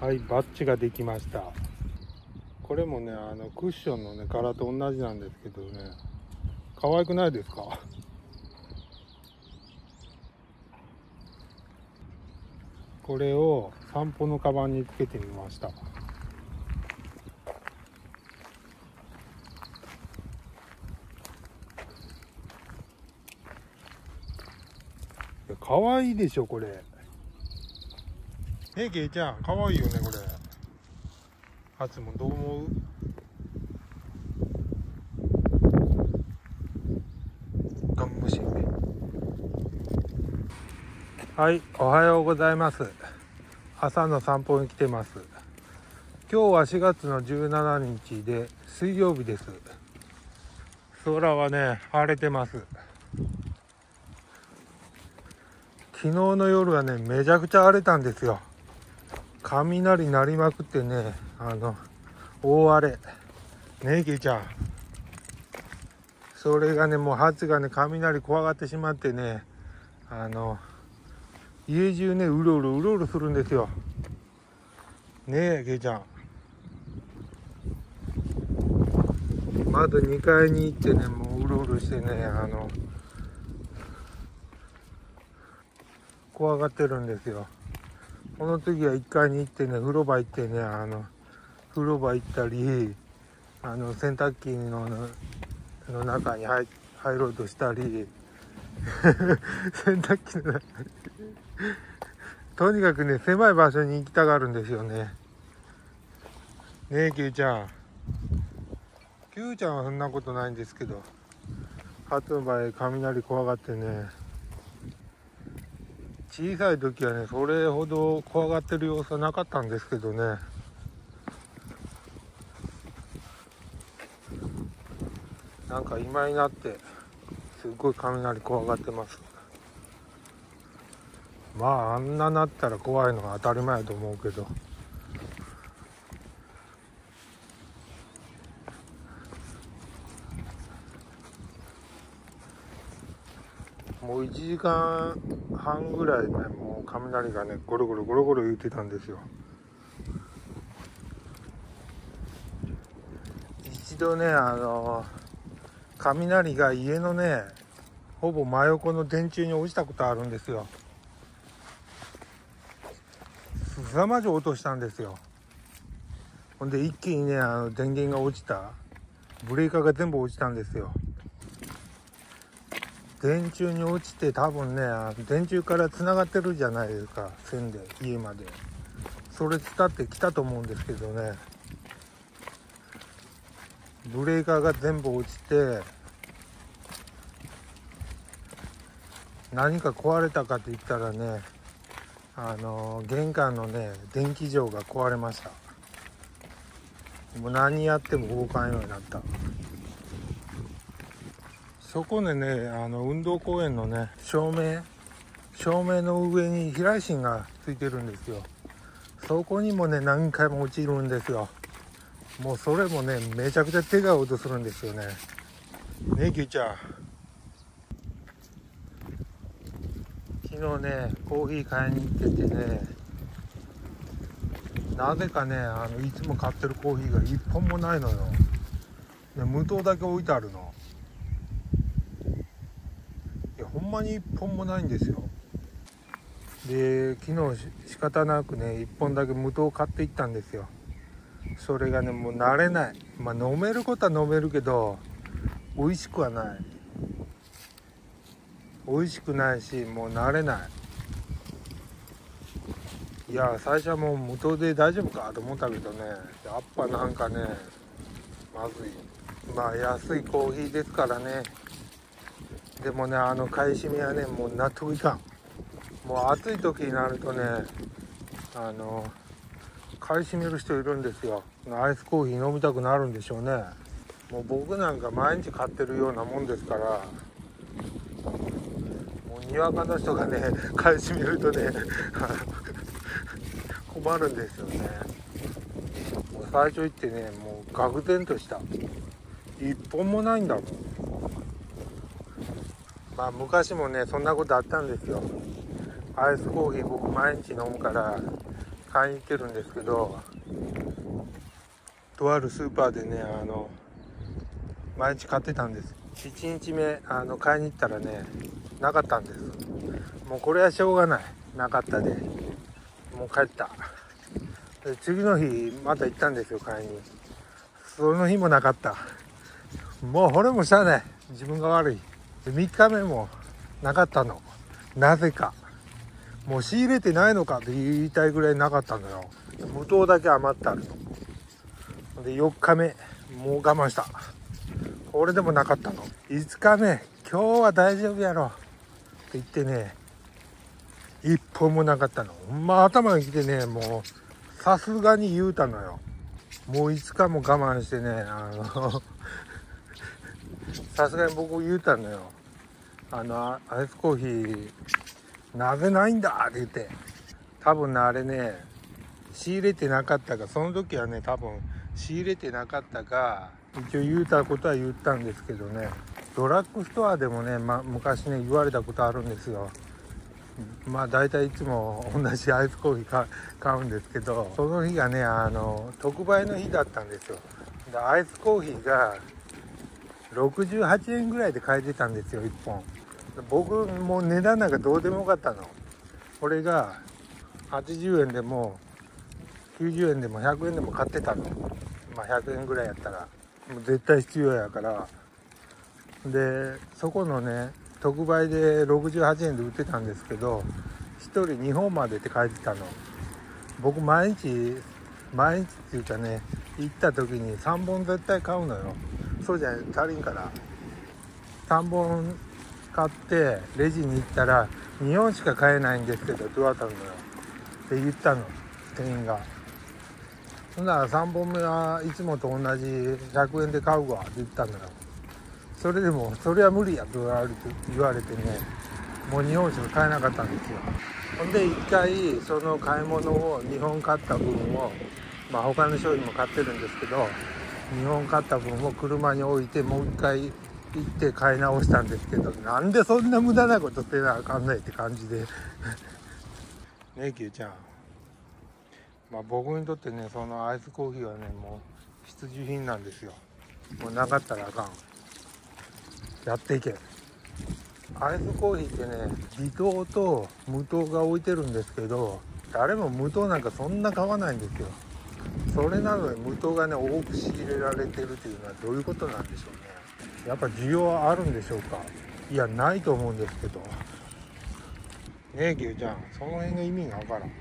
はい、バッジができました。これもね、クッションのね柄と同じなんですけどね、可愛くないですか？これを散歩のカバンにつけてみました。かわいいでしょこれ。ねえけいちゃん、かわいいよねこれ。ハツもどう思う？ガンムシ。はい、おはようございます。朝の散歩に来てます。今日は4月の17日で水曜日です。空はね、晴れてます。昨日の夜はね、めちゃくちゃ荒れたんですよ。雷鳴りまくってね、大荒れ。ねえ、けいちゃん。それがね、もうハツがね、雷怖がってしまってね、家中ね、うろうろするんですよ。ねえ、けいちゃん。まず2階に行ってね、もううろうろしてね、怖がってるんですよ。この次は1階に行ってね、風呂場行ってね、風呂場行ったり、洗濯機の中に入ろうとしたり洗濯機の中とにかくね、狭い場所に行きたがるんですよね。ねえ、キューちゃん。キューちゃんはそんなことないんですけど、初の場合雷怖がってね、小さい時はね、それほど怖がってる様子はなかったんですけどね。なんか今になってすっごい雷怖がってます。まああんななったら怖いのが当たり前だと思うけど、もう1時間半ぐらいね、もう雷がね、ゴロゴロ言ってたんですよ。一度ね、雷が家のね、ほぼ真横の電柱に落ちたことあるんですよ。すさまじい音したんですよ。ほんで一気にね、電源が落ちた、ブレーカーが全部落ちたんですよ。電柱に落ちて、多分ね、電柱からつながってるじゃないですか、線で家まで。それ伝ってきたと思うんですけどね、ブレーカーが全部落ちて、何か壊れたかって言ったらね、玄関のね電気錠が壊れました。もう何やっても動かんようになった。そこでね、運動公園のね、照明の上に避雷針がついてるんですよ。そこにもね、何回も落ちるんですよ。もうそれもね、めちゃくちゃ手が音するんですよね。ねえ、キューちゃん。昨日ね、コーヒー買いに行っててね、なぜかね、いつも買ってるコーヒーが1本もないのよ。で、無糖だけ置いてあるの。ほんまに1本もないんですよ。で、昨日仕方なくね、1本だけ無糖を買っていったんですよ。それがね、もう慣れない。まあ飲めることは飲めるけど、美味しくはない。美味しくないし、もう慣れない。いや、最初はもう無糖で大丈夫かと思ったけどね、やっぱなんかね、まずい。まあ安いコーヒーですからね。でもね、買い占めはね、もう納得いかん。もう暑い時になるとね、買い占める人いるんですよ。アイスコーヒー飲みたくなるんでしょうね。もう僕なんか毎日買ってるようなもんですから、もうにわかの人がね、買い占めるとね困るんですよね。もう最初行ってね、もう愕然とした。一本もないんだもん。まあ、昔もね、そんなことあったんですよ。アイスコーヒー僕毎日飲むから、買いに行ってるんですけど、とあるスーパーでね、毎日買ってたんです。1日目買いに行ったらね、なかったんです。もうこれはしょうがない、なかったでもう帰った。で次の日また行ったんですよ、買いに。その日もなかった。もうこれもしゃあない、自分が悪い。で3日目もなかったの。なぜかもう仕入れてないのかって言いたいぐらいなかったのよ。無糖だけ余ってあるので、4日目もう我慢した。これでもなかったの。5日目、今日は大丈夫やろって言ってね、一本もなかったの。頭にきてね、もうさすがに言うたのよ。もう5日も我慢してね、さすがに僕言うたのよ。アイスコーヒーなぜないんだって言って、多分あれね、仕入れてなかったか、その時はね、多分仕入れてなかったか、一応言うたことは言ったんですけどね。ドラッグストアでもね、昔ね言われたことあるんですよ。だいたいいつも同じアイスコーヒー買うんですけど、その日がね特売の日だったんですよ。でアイスコーヒーが68円ぐらいで買えてたんですよ、1本。僕もう値段なんかどうでもよかったの。これが80円でも90円でも100円でも買ってたの。100円ぐらいやったらもう絶対必要やから。でそこのね特売で68円で売ってたんですけど、1人2本までって書いてたの。僕毎日っていうかね、行った時に3本絶対買うのよ。そうじゃ足りんから、3本買ってレジに行ったら2本しか買えないんですけどどうだったのよって言ったの、店員が。そんなら3本目はいつもと同じ100円で買うわって言ったのよ。それでもそれは無理やと言われてね、もう2本しか買えなかったんですよ。ほんで1回その買い物を2本買った分を、他の商品も買ってるんですけど、2本買った分を車に置いてもう1回行って買い直したんですけど、なんでそんな無駄なことせなあかんないって感じでねえキューちゃん、僕にとってね、そのアイスコーヒーはね、もう必需品なんですよ。もうなかったらあかん。やっていけ。アイスコーヒーってね、微糖と無糖が置いてるんですけど、誰も無糖なんかそんな買わないんですよ。それなのに無糖がね多く仕入れられてるっていうのはどういうことなんでしょうね。やっぱ需要はあるんでしょうか。いやないと思うんですけどねえキューちゃん、その辺の意味が分からん。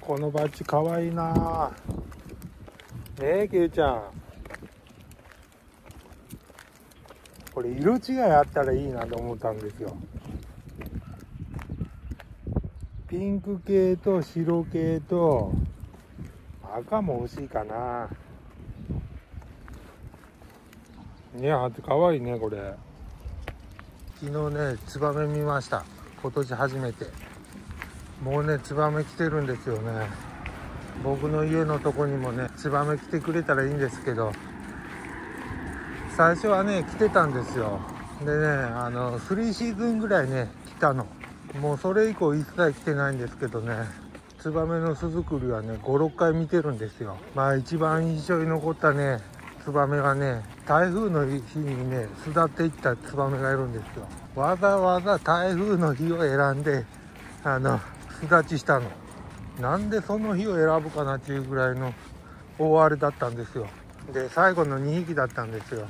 このバッジかわいいなねえキューちゃん、これ色違いあったらいいなと思ったんですよ。ピンク系と白系と赤も欲しいかなねえ。あってかわいいねこれ。昨日ねツバメ見ました、今年初めて。もうねツバメ来てるんですよね。僕の家のとこにもねツバメ来てくれたらいいんですけど、最初はね来てたんですよ。でね3シーズンぐらいね来たの。もうそれ以降一切来てないんですけどね、ツバメの巣作りはね5、6回見てるんですよ。一番印象に残ったねツバメがね、台風の日にね巣立っていったツバメがいるんですよ。わざわざ台風の日を選んで巣立ちしたの。なんでその日を選ぶかなっていうぐらいの大荒れだったんですよ。で最後の2匹だったんですよ。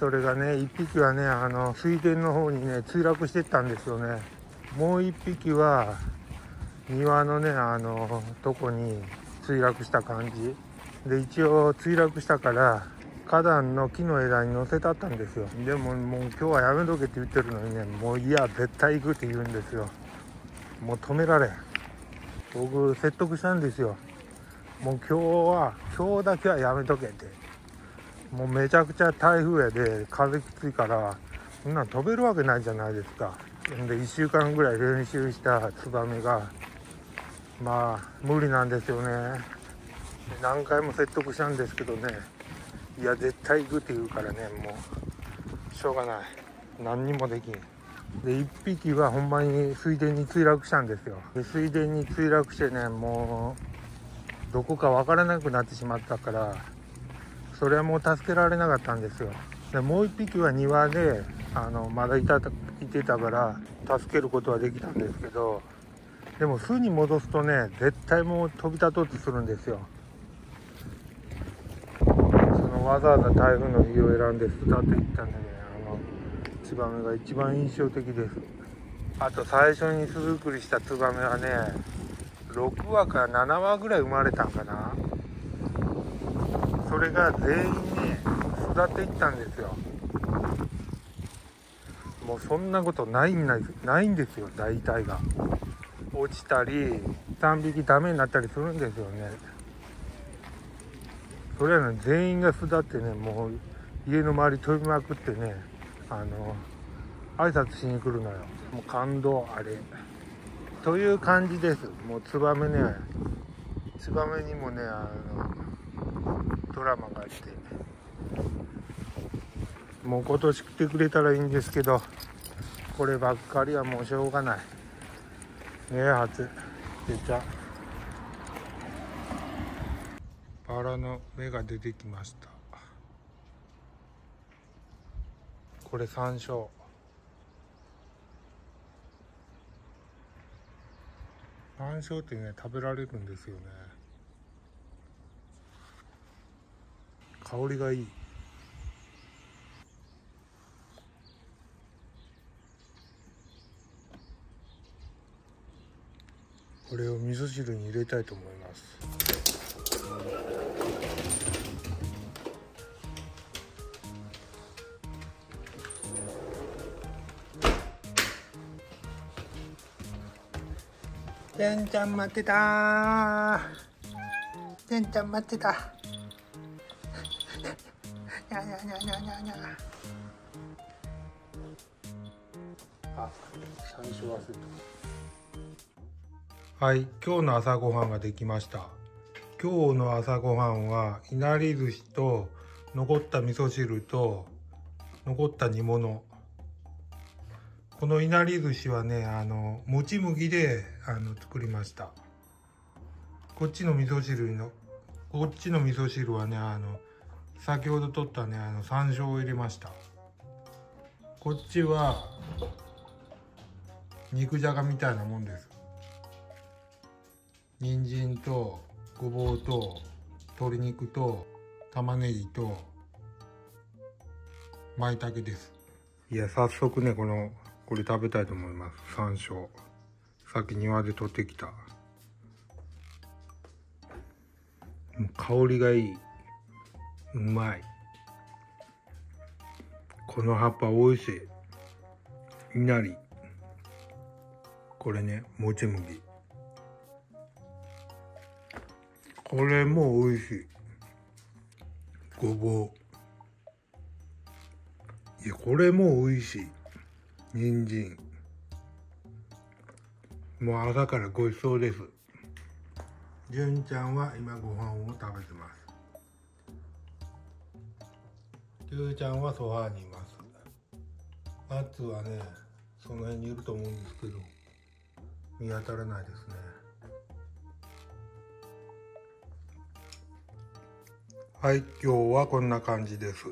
それがね1匹はね水田の方にね墜落してったんですよね。もう1匹は庭のねとこに墜落した感じで、一応墜落したから花壇の木の枝に乗せたったんですよ。でももう今日はやめとけって言ってるのにね、もういや絶対行くって言うんですよ。もう止められん。僕説得したんですよ。もう今日だけはやめとけって。もうめちゃくちゃ台風やで風きついから、そんなん飛べるわけないじゃないですか。で1週間ぐらい練習したツバメが無理なんですよね。何回も説得したんですけどね、いや絶対行くって言うからね、もうしょうがない、何にもできん。で1匹はほんまに水田に墜落したんですよ。で水田に墜落してね、もうどこか分からなくなってしまったから、それはもう助けられなかったんですよ。でもう1匹は庭でまだいてたから助けることはできたんですけど、でも巣に戻すとね、絶対もう飛び立とうとするんですよ。わざわざ台風の日を選んで巣立っていったんでね、ツバメが一番印象的です。あと最初に巣作りしたツバメはね、6羽か7羽ぐらい生まれたんかな。それが全員ね、巣立っていったんですよ。もうそんなことないんですよ、大体が。落ちたり、3匹ダメになったりするんですよね。それらの全員が巣立ってね、もう家の周り飛びまくってね、挨拶しに来るのよ。もう感動、あれ。という感じです。もうツバメにもね、ドラマがあって、もう今年来てくれたらいいんですけど、こればっかりはもうしょうがない。ねえ、初出ちゃう。バラの芽が出てきました。これ山椒。山椒ってね、食べられるんですよね。香りがいい。これを味噌汁に入れたいと思います。てんちゃん待ってたー。てんちゃん待ってた。にゃにゃにゃにゃにゃにゃ。あ、最初忘れた。はい、今日の朝ごはんができました。今日の朝ごはんはいなり寿司と残った味噌汁と残った煮物。このいなり寿司はね、もち麦で作りました。こっちの味噌汁はね、先ほど取ったね、山椒を入れました。こっちは肉じゃがみたいなもんです。人参とごぼうと鶏肉と玉ねぎと舞茸です。いや、早速ね、これ食べたいと思います。山椒、さっき庭で取ってきた。香りがいい。うまい。この葉っぱおいしい。いなり、これね、もち麦、これもおいしい。ごぼう、いや、これもおいしい。人参、もう朝からごちそうです。じゅんちゃんは今ご飯を食べてます。りゅうちゃんはソファーにいます。マッツはね、その辺にいると思うんですけど、見当たらないですね。はい、今日はこんな感じです。